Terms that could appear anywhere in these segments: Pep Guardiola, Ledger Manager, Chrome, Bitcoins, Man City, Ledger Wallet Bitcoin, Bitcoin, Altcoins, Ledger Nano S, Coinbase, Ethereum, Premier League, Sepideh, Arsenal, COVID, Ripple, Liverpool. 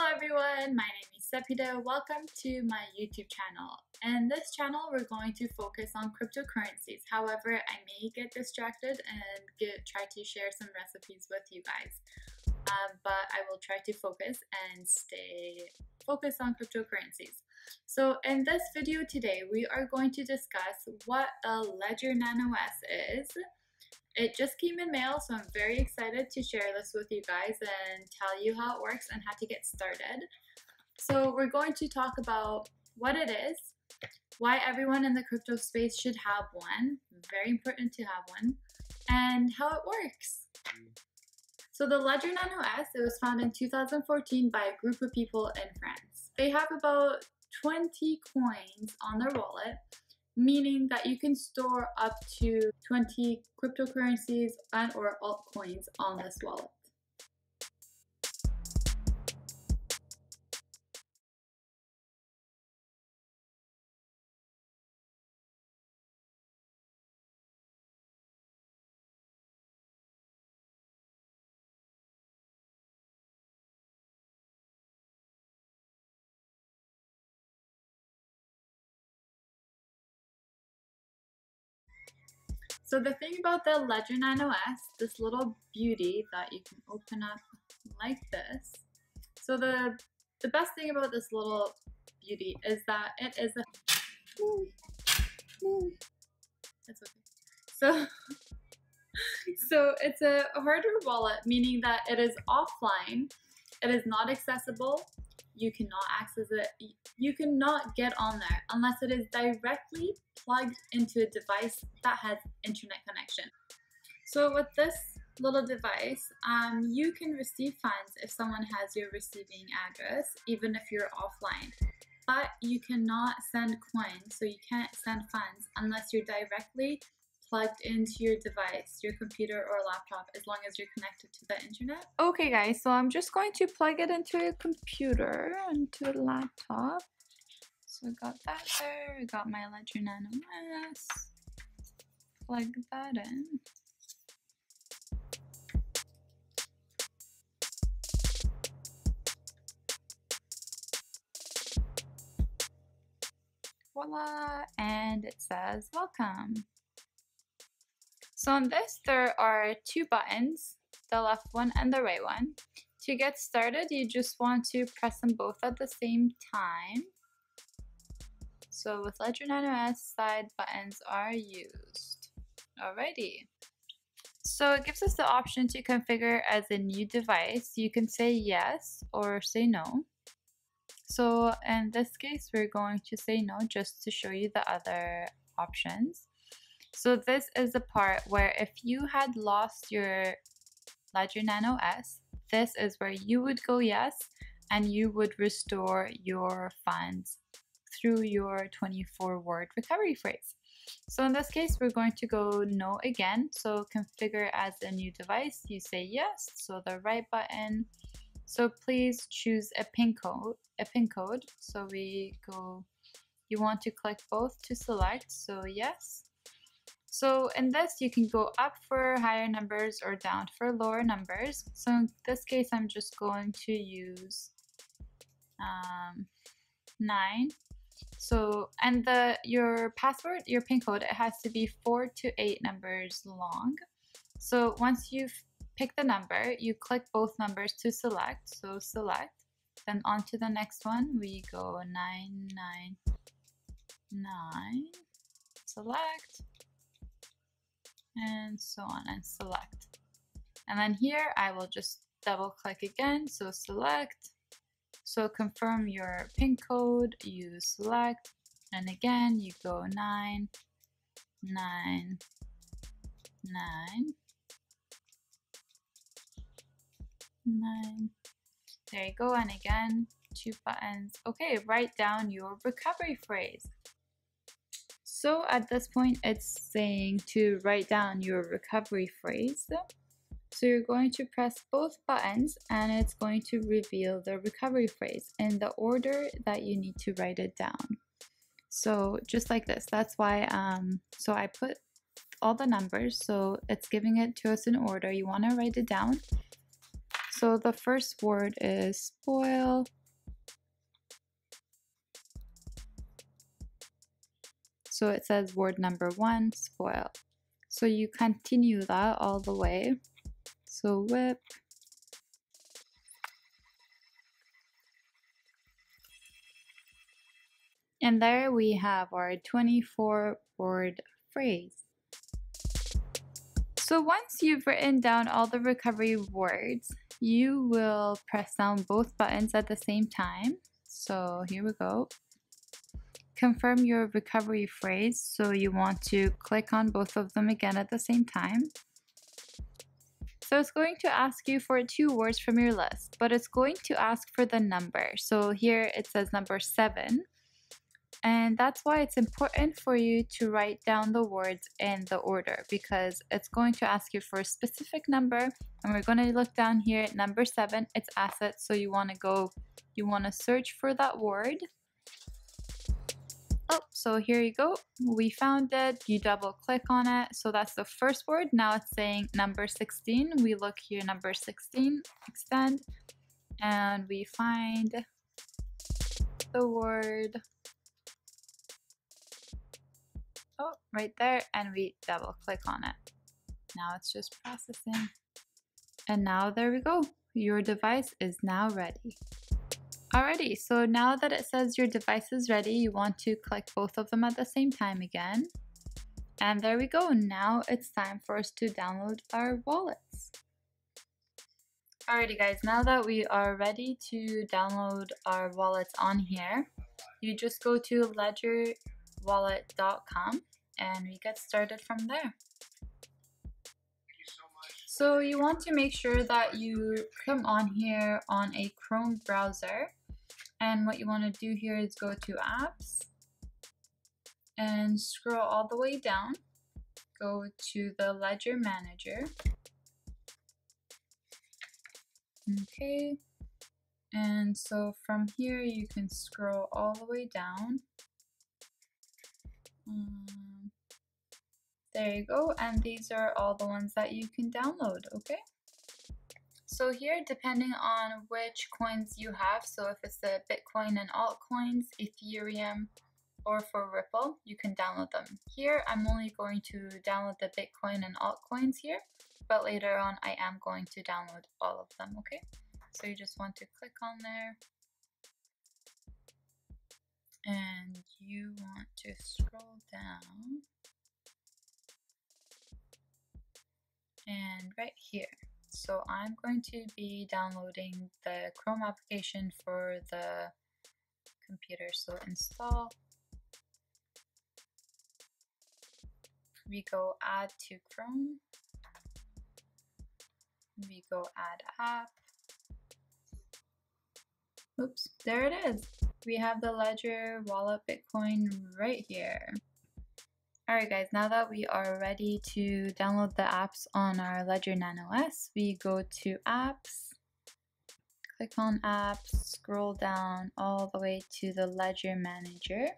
Hello everyone, my name is Sepideh. Welcome to my YouTube channel. In this channel, we're going to focus on cryptocurrencies. However, I may get distracted and try to share some recipes with you guys. But I will try to focus and stay focused on cryptocurrencies. So in this video today, we are going to discuss what a Ledger Nano S is. It just came in mail, so I'm very excited to share this with you guys and tell you how it works and how to get started. So we're going to talk about what it is, why everyone in the crypto space should have one, very important to have one, and how it works. So the Ledger Nano S, it was found in 2014 by a group of people in France. They have about 20 coins on their wallet, meaning that you can store up to 20 cryptocurrencies and or altcoins on this wallet. So the thing about the Ledger Nano S, this little beauty that you can open up like this. So the best thing about this little beauty is that it is a... That's okay. So it's a hardware wallet, meaning that it is offline. It is not accessible. You cannot access it. You cannot get on there unless it is directly plugged into a device that has internet connection. So with this little device, you can receive funds if someone has your receiving address, even if you're offline. But you cannot send coins, so you can't send funds unless you're directly plugged into your device, your computer or laptop, as long as you're connected to the internet. Okay guys, so I'm just going to plug it into a computer, into a laptop. So I got that there, I got my Ledger Nano S. Plug that in. Voila, and it says welcome. So on this, there are two buttons, the left one and the right one. To get started, you just want to press them both at the same time. So with Ledger Nano S, side buttons are used. Alrighty. So it gives us the option to configure as a new device. You can say yes or say no. So in this case, we're going to say no just to show you the other options. So this is the part where if you had lost your Ledger Nano S, this is where you would go yes and you would restore your funds through your 24-word recovery phrase. So in this case, we're going to go no again. So configure as a new device, you say yes, so the right button. So please choose a pin code. So we go, you want to click both to select, so yes. So in this, you can go up for higher numbers or down for lower numbers. So in this case, I'm just going to use 9. So, and your password, your PIN code, it has to be 4 to 8 numbers long. So once you've picked the number, you click both numbers to select. So select, then on to the next one. We go 9, 9, 9, select. And so on, and select. And then here I will just double click again, so select. So confirm your PIN code, you select, and again you go 9, 9, 9, 9. There you go, and again, two buttons. Okay, write down your recovery phrase. So at this point, it's saying to write down your recovery phrase. So you're going to press both buttons and it's going to reveal the recovery phrase in the order that you need to write it down. So just like this, that's why, so I put all the numbers, so it's giving it to us in order. You want to write it down. So the first word is spoil. So it says word number one, spoil. So you continue that all the way. So whip. And there we have our 24-word phrase. So once you've written down all the recovery words, you will press down both buttons at the same time. So here we go. Confirm your recovery phrase, so you want to click on both of them again at the same time. So it's going to ask you for 2 words from your list, but it's going to ask for the number. So here it says number 7. And that's why it's important for you to write down the words in the order, because it's going to ask you for a specific number, and we're going to look down here at number 7, it's assets, so you want to search for that word. Oh, so here you go, we found it, you double click on it, so that's the first word. Now it's saying number 16, we look here, number 16, extend, and we find the word. Oh, right there, and we double click on it. Now it's just processing. And now there we go. Your device is now ready. Alrighty, so now that it says your device is ready, you want to click both of them at the same time again. And there we go. Now it's time for us to download our wallets. Alrighty guys, now that we are ready to download our wallets on here, you just go to ledgerwallet.com and we get started from there. Thank you so much. So you want to make sure that you come on here on a Chrome browser, and what you want to do here is go to apps and scroll all the way down, go to the Ledger Manager. Okay, and so from here you can scroll all the way down. There you go, and these are all the ones that you can download. Okay, so here, depending on which coins you have, so if it's the Bitcoin and altcoins, Ethereum, or for Ripple, you can download them. Here I'm only going to download the Bitcoin and altcoins here, but later on I am going to download all of them. Okay, so you just want to click on there. And you want to scroll down, and right here, so I'm going to be downloading the Chrome application for the computer, so install, we go add to Chrome, we go add app. Oops, there it is. We have the Ledger Wallet Bitcoin right here. Alright guys, now that we are ready to download the apps on our Ledger Nano S, we go to apps, click on apps, scroll down all the way to the Ledger Manager.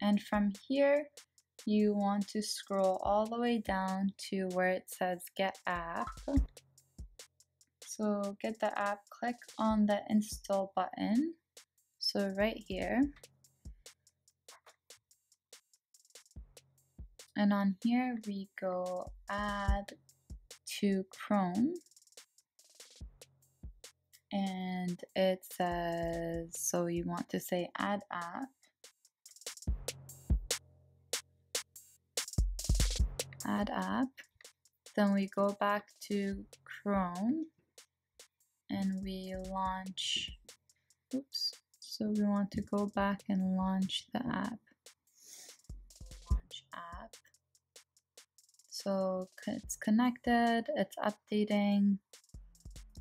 And from here, you want to scroll all the way down to where it says Get App. So get the app, click on the install button, so right here, and on here we go add to Chrome, and it says, so you want to say add app, add app, then we go back to Chrome. And we launch, oops, so we want to go back and launch the app. Launch app. So it's connected, it's updating.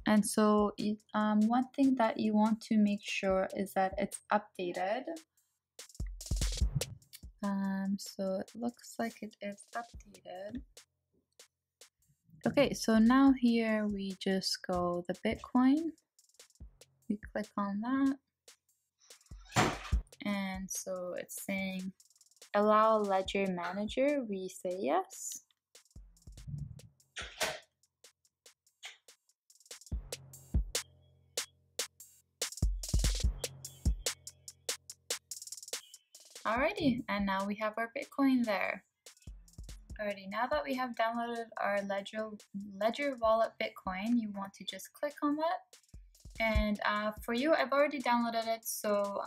And so one thing that you want to make sure is that it's updated. So it looks like it is updated. Okay, so now here we just go the Bitcoin, we click on that, and so it's saying allow Ledger Manager, we say yes, Alrighty, and now we have our Bitcoin there. Alrighty, now that we have downloaded our Ledger Wallet Bitcoin, you want to just click on that. And for you, I've already downloaded it, so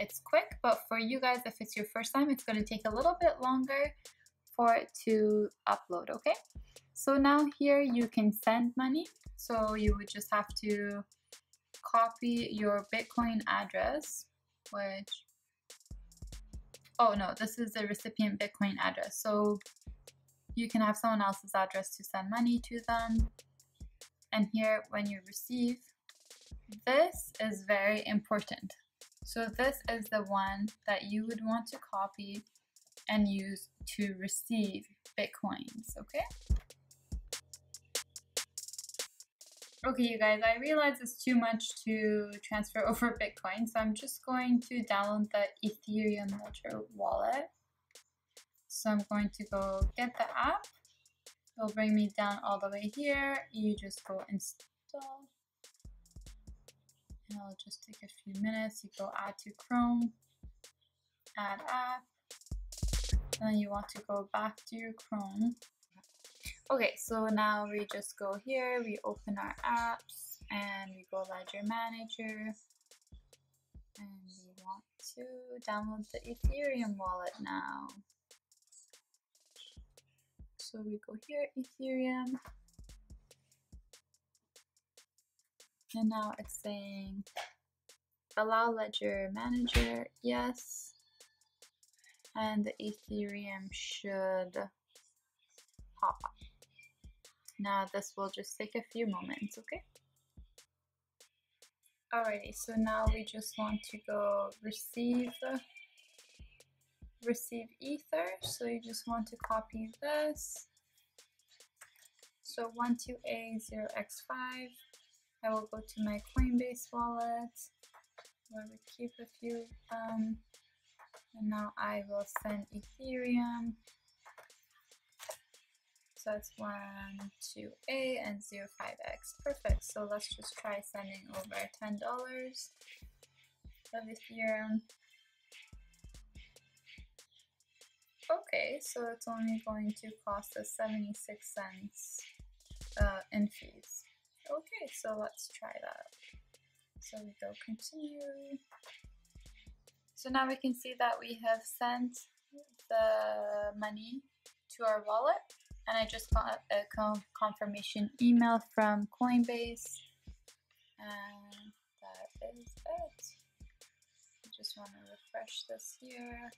it's quick, but for you guys, if it's your first time, it's going to take a little bit longer for it to upload, okay? So now here you can send money. So you would just have to copy your Bitcoin address, which... oh no, this is the recipient Bitcoin address. So you can have someone else's address to send money to them. And here, when you receive, this is very important. So this is the one that you would want to copy and use to receive Bitcoins, okay? Okay, you guys, I realize it's too much to transfer over Bitcoin, so I'm just going to download the Ethereum Ledger wallet. So I'm going to go get the app. It'll bring me down all the way here. You just go install. And it'll just take a few minutes. You go add to Chrome, add app. And then you want to go back to your Chrome. Okay, so now we just go here, we open our apps, and we go Ledger Manager, and we want to download the Ethereum wallet now. So we go here, Ethereum, and now it's saying allow Ledger Manager, yes, and the Ethereum should pop up. Now this will just take a few moments, okay? Alrighty, so now we just want to go receive ether. So you just want to copy this. So 12A0x5. I will go to my Coinbase wallet, where we keep a few of them. And now I will send Ethereum. So that's 12A and 05X. Perfect. So let's just try sending over $10 of Ethereum. Okay, so it's only going to cost us 76 cents in fees. Okay, so let's try that. So we go continue. So now we can see that we have sent the money to our wallet. And I just got a confirmation email from Coinbase, and that is it. I just want to refresh this here,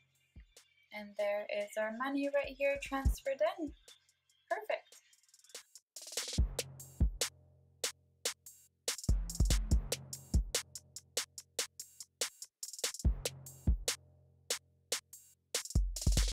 and there is our money right here transferred in.